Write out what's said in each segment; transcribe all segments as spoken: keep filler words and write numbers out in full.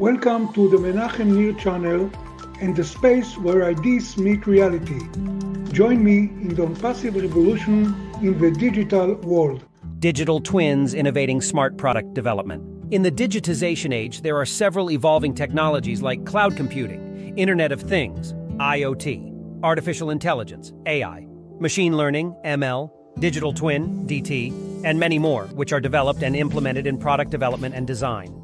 Welcome to the Menahem Nir channel and the space where ideas meet reality. Join me in the ONPASSIVE revolution in the digital world. Digital twins innovating smart product development. In the digitization age, there are several evolving technologies like cloud computing, Internet of Things, I O T, artificial intelligence, A I, machine learning, M L, digital twin, D T, and many more, which are developed and implemented in product development and design.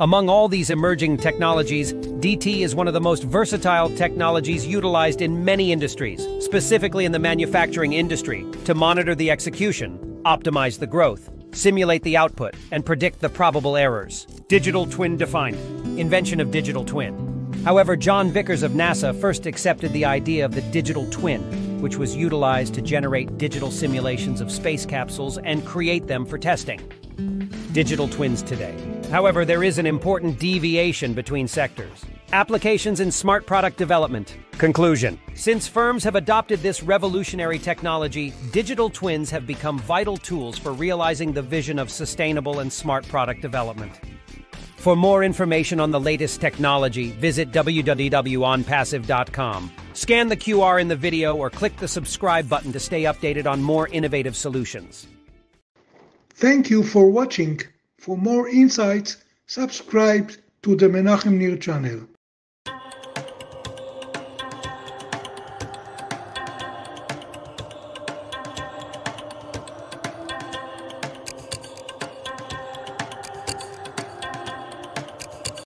Among all these emerging technologies, D T is one of the most versatile technologies utilized in many industries, specifically in the manufacturing industry, to monitor the execution, optimize the growth, simulate the output, and predict the probable errors. Digital twin defined. Invention of digital twin. However, John Vickers of NASA first accepted the idea of the digital twin, which was utilized to generate digital simulations of space capsules and create them for testing. Digital twins today. However, there is an important deviation between sectors. Applications in smart product development. Conclusion. Since firms have adopted this revolutionary technology, digital twins have become vital tools for realizing the vision of sustainable and smart product development. For more information on the latest technology, visit w w w dot onpassive dot com. Scan the Q R in the video or click the subscribe button to stay updated on more innovative solutions. Thank you for watching. For more insights, subscribe to the Menahem Nir channel.